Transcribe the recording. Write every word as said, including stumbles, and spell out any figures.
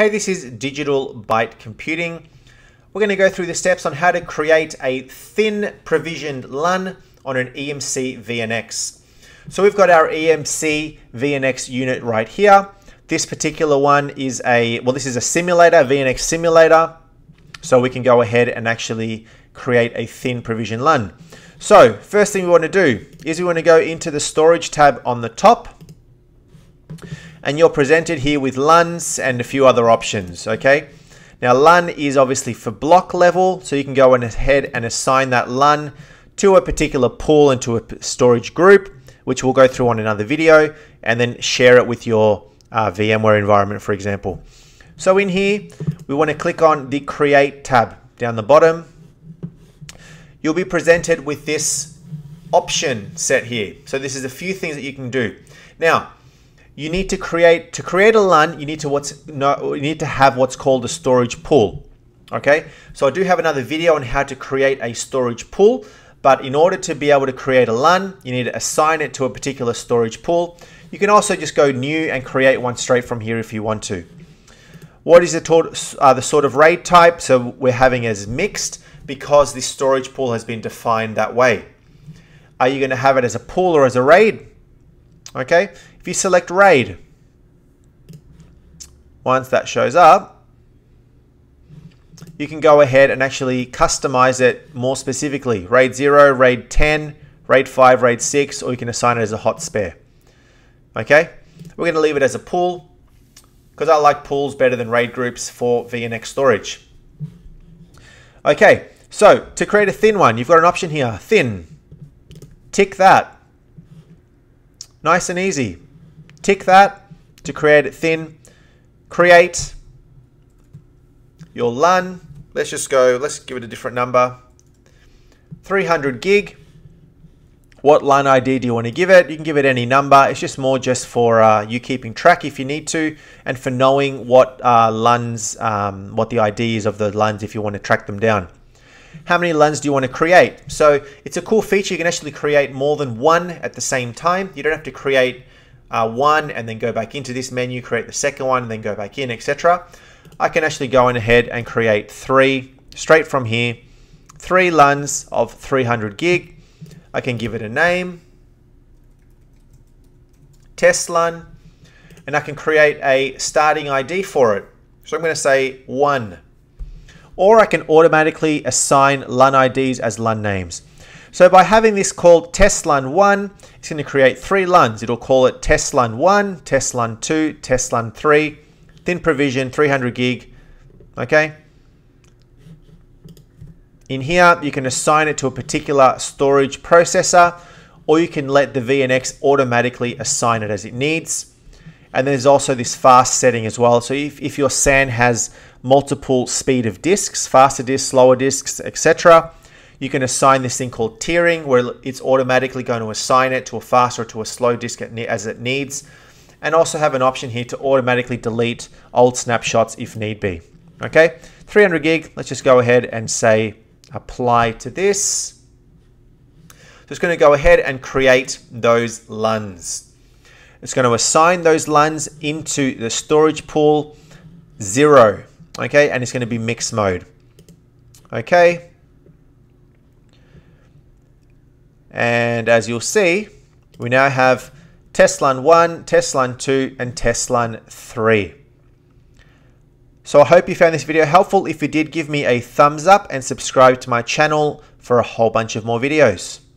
Hey, this is Digital Byte Computing. We're going to go through the steps on how to create a thin provisioned LUN on an E M C V N X. So we've got our E M C V N X unit right here. This particular one is a, well, this is a simulator, V N X simulator. So we can go ahead and actually create a thin provision LUN. So first thing we want to do is we want to go into the storage tab on the top, and you're presented here with LUNs and a few other options, okay? Now LUN is obviously for block level, so you can go ahead and assign that LUN to a particular pool and to a storage group, which we'll go through on another video, and then share it with your uh, VMware environment, for example. So in here, we want to click on the Create tab down the bottom. You'll be presented with this option set here. So this is a few things that you can do. Now, you need to create, to create a LUN, you need to what's no, you need to have what's called a storage pool, okay? So I do have another video on how to create a storage pool, but in order to be able to create a LUN, you need to assign it to a particular storage pool. You can also just go new and create one straight from here if you want to. What is the, uh, the sort of RAID type? So we're having as mixed because this storage pool has been defined that way. Are you gonna have it as a pool or as a RAID? Okay, if you select RAID, once that shows up, you can go ahead and actually customize it more specifically. RAID zero, RAID ten, RAID five, RAID six, or you can assign it as a hot spare. Okay, we're gonna leave it as a pool because I like pools better than RAID groups for V N X storage. Okay, so to create a thin one, you've got an option here, thin, tick that. Nice and easy. Tick that to create it thin. Create your LUN. Let's just go, let's give it a different number. three hundred gig. What LUN I D do you want to give it? You can give it any number. It's just more just for uh, you keeping track if you need to, and for knowing what uh, LUNs, um, what the I D is of the LUNs if you want to track them down. How many LUNs do you want to create? So it's a cool feature. You can actually create more than one at the same time. You don't have to create uh, one and then go back into this menu, create the second one, and then go back in, et cetera. I can actually go in ahead and create three straight from here. Three LUNs of three hundred gig. I can give it a name, test LUN, and I can create a starting I D for it. So I'm going to say one. Or I can automatically assign LUN I Ds as LUN names. So by having this called test LUN one, it's going to create three LUNs. It'll call it test LUN one, test LUN two, test LUN three, thin provision, three hundred gig, okay? In here, you can assign it to a particular storage processor, or you can let the V N X automatically assign it as it needs. And there's also this fast setting as well. So if, if your SAN has multiple speed of disks, faster disks, slower disks, et cetera, you can assign this thing called tiering, where it's automatically going to assign it to a fast or to a slow disk as it needs. And also have an option here to automatically delete old snapshots if need be. Okay, three hundred gig, let's just go ahead and say apply to this. So it's gonna go ahead and create those LUNs. It's going to assign those LUNs into the storage pool zero, okay? And it's going to be mixed mode, okay? And as you'll see, we now have test LUN one, test LUN two, and test LUN three. So I hope you found this video helpful. If you did, give me a thumbs up and subscribe to my channel for a whole bunch of more videos.